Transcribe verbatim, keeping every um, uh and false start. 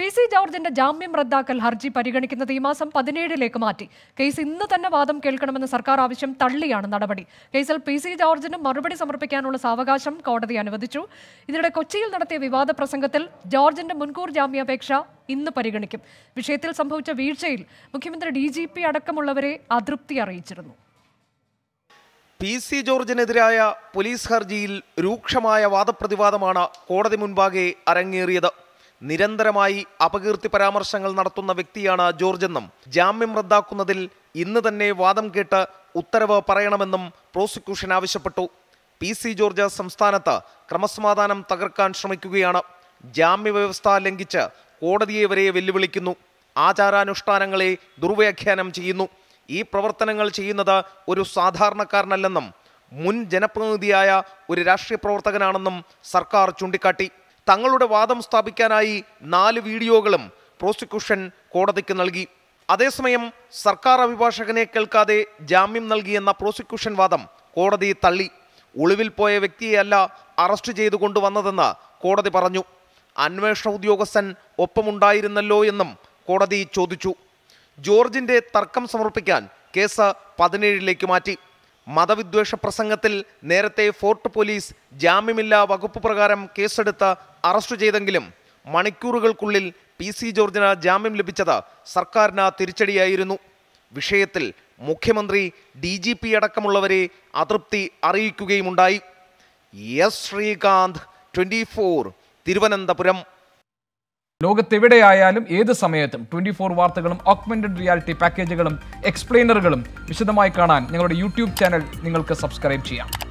P C ജോർജിന്റെ ജാമ്യം റദ്ദാക്കൽ ഹർജി പരിഗണിക്കുന്നത് ഈ മാസം പതിനേഴിലേക്ക് മാറ്റി. കേസ് ഇന്ന് തന്നെ വാദം കേൾക്കണമെന്ന സർക്കാർ ആവശ്യം തള്ളിയാണ് നടപടി. കേസിൽ പി സി ജോർജിന് മറുപടി സമർപ്പിക്കാനുള്ള സാവകാശം കോടതി അനുവദിച്ചു. ഇതിനിടെ കൊച്ചിയിൽ നടത്തിയ വിവാദ പ്രസംഗത്തിൽ ജോർജിന്റെ മുൻകൂർ ജാമ്യാപേക്ഷ ഇന്ന് പരിഗണിക്കും. വിഷയത്തിൽ സംഭവിച്ച വീഴ്ചയിൽ മുഖ്യമന്ത്രി ഡി ജി പി അടക്കമുള്ളവരെ അതൃപ്തി അറിയിച്ചിരുന്നു. പി സി ജോർജിനെതിരായ പോലീസ് ഹർജിയിൽ രൂക്ഷമായ വാദപ്രതിവാദമാണ് കോടതി മുൻപാകെ അരങ്ങേറിയത്. നിരന്തരമായി അപകീർത്തി പരാമർശങ്ങൾ നടത്തുന്ന വ്യക്തിയാണ് ജോർജെന്നും ജാമ്യം റദ്ദാക്കുന്നതിൽ ഇന്ന് തന്നെ വാദം കേട്ട് ഉത്തരവ് പറയണമെന്നും പ്രോസിക്യൂഷൻ ആവശ്യപ്പെട്ടു. പി സി ജോർജ് സംസ്ഥാനത്ത് ക്രമസമാധാനം തകർക്കാൻ ശ്രമിക്കുകയാണ്, ജാമ്യ വ്യവസ്ഥ ലംഘിച്ച് കോടതിയെ വരെ വെല്ലുവിളിക്കുന്നു, ആചാരാനുഷ്ഠാനങ്ങളെ ദുർവ്യാഖ്യാനം ചെയ്യുന്നു. ഈ പ്രവർത്തനങ്ങൾ ചെയ്യുന്നത് ഒരു സാധാരണക്കാരനല്ലെന്നും മുൻ ജനപ്രതിനിധിയായ ഒരു രാഷ്ട്രീയ പ്രവർത്തകനാണെന്നും സർക്കാർ ചൂണ്ടിക്കാട്ടി. തങ്ങളുടെ വാദം സ്ഥാപിക്കാനായി നാല് വീഡിയോകളും പ്രോസിക്യൂഷൻ കോടതിക്ക് നൽകി. അതേസമയം സർക്കാർ അഭിഭാഷകനെ കേൾക്കാതെ ജാമ്യം നൽകിയെന്ന പ്രോസിക്യൂഷൻ വാദം കോടതി തള്ളി. ഒളിവിൽ പോയ വ്യക്തിയെയല്ല അറസ്റ്റ് ചെയ്തു കൊണ്ടുവന്നതെന്ന് കോടതി പറഞ്ഞു. അന്വേഷണ ഉദ്യോഗസ്ഥൻ ഒപ്പമുണ്ടായിരുന്നല്ലോ എന്നും കോടതി ചോദിച്ചു. ജോർജിൻ്റെ തർക്കം സമർപ്പിക്കാൻ കേസ് പതിനേഴിലേക്ക് മാറ്റി. മതവിദ്വേഷ പ്രസംഗത്തിൽ നേരത്തെ ഫോർട്ട് പോലീസ് ജാമ്യമില്ലാ വകുപ്പ് പ്രകാരം കേസെടുത്ത് അറസ്റ്റ് ചെയ്തെങ്കിലും മണിക്കൂറുകൾക്കുള്ളിൽ പി സി ജോർജിന് ജാമ്യം ലഭിച്ചത് സർക്കാരിന് തിരിച്ചടിയായിരുന്നു. വിഷയത്തിൽ മുഖ്യമന്ത്രി ഡി ജി പി അടക്കമുള്ളവരെ അതൃപ്തി അറിയിക്കുകയുമുണ്ടായി. S Sreekanth, twenty four, Thiruvananthapuram. ലോകത്തെവിടെയായാലും ഏത് സമയത്തും ട്വന്റി ഫോർ വാർത്തകളും ഓഗ്മെന്റഡ് റിയാലിറ്റി പാക്കേജുകളും എക്സ്പ്ലെയിനറുകളും വിശദമായി കാണാൻ ഞങ്ങളുടെ യൂട്യൂബ് ചാനൽ നിങ്ങൾക്ക് സബ്സ്ക്രൈബ് ചെയ്യാം.